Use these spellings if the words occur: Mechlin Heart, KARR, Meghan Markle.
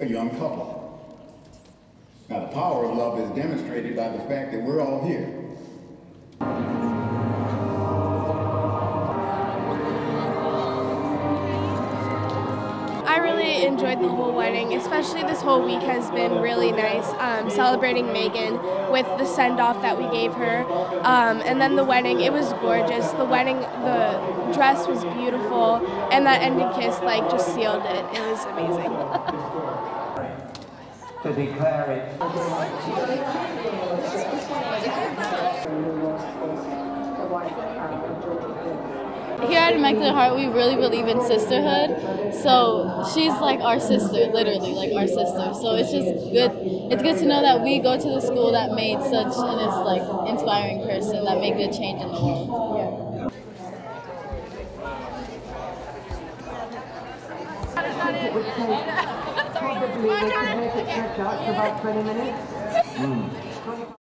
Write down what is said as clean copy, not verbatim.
a young couple. Now, the power of love is demonstrated by the fact that we're all here. I really enjoyed the whole wedding, especially this whole week has been really nice, celebrating Meghan with the send-off that we gave her, and then the wedding. It was gorgeous. The wedding, the dress was beautiful, and that ending kiss like just sealed it. It was amazing. To declare it. Here at Mechlin Heart, we really believe in sisterhood. So she's like our sister, literally like our sister. So it's just good. It's good to know that we go to the school that made such an inspiring person that made a change in the world. Yeah. Probably they can make it stretch out for about 20 minutes.